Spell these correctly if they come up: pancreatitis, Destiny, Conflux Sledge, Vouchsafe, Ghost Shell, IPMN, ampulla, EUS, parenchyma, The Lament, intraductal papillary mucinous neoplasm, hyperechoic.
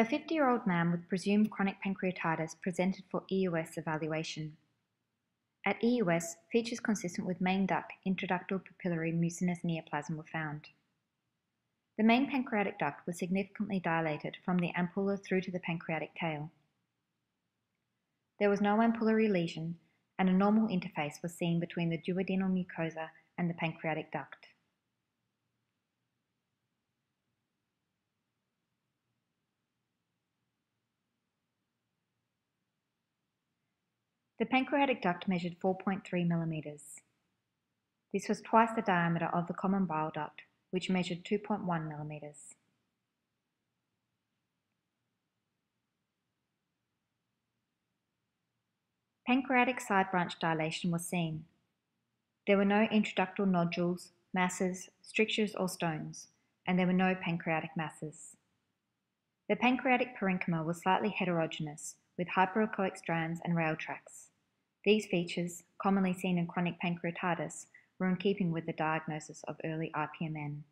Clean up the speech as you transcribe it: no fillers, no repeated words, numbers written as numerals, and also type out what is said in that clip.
A 50-year-old man with presumed chronic pancreatitis presented for EUS evaluation. At EUS, features consistent with main duct intraductal papillary mucinous neoplasm were found. The main pancreatic duct was significantly dilated from the ampulla through to the pancreatic tail. There was no ampullary lesion, and a normal interface was seen between the duodenal mucosa and the pancreatic duct. The pancreatic duct measured 4.3 millimeters. This was twice the diameter of the common bile duct, which measured 2.1 millimeters. Pancreatic side branch dilation was seen. There were no intraductal nodules, masses, strictures or stones, and there were no pancreatic masses. The pancreatic parenchyma was slightly heterogeneous, with hyperechoic strands and rail tracts. These features, commonly seen in chronic pancreatitis, were in keeping with the diagnosis of early IPMN.